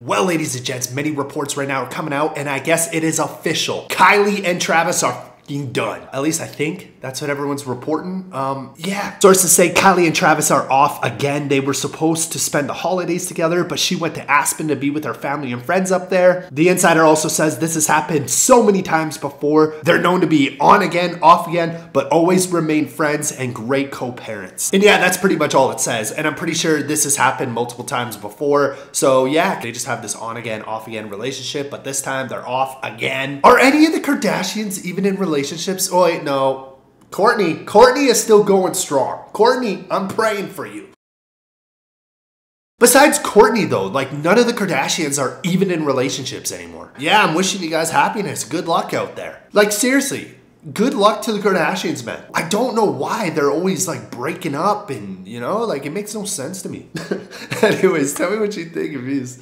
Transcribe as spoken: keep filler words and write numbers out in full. Well, ladies and gents, many reports right now are coming out, and I guess it is official. Kylie and Travis are fucking done. At least I think that's what everyone's reporting. Um, yeah. Sources say Kylie and Travis are off again. They were supposed to spend the holidays together, but she went to Aspen to be with her family and friends up there. The insider also says this has happened so many times before. They're known to be on again, off again, but always remain friends and great co-parents. And yeah, that's pretty much all it says. And I'm pretty sure this has happened multiple times before. So yeah, they just have this on again, off again relationship, but this time they're off again. Are any of the Kardashians even in relationships? Relationships? Oh wait, no. Kourtney, Kourtney is still going strong. Kourtney, I'm praying for you. Besides Kourtney though, like none of the Kardashians are even in relationships anymore. Yeah, I'm wishing you guys happiness. Good luck out there. Like seriously, good luck to the Kardashians, man. I don't know why they're always like breaking up and you know, like it makes no sense to me. Anyways, tell me what you think of these.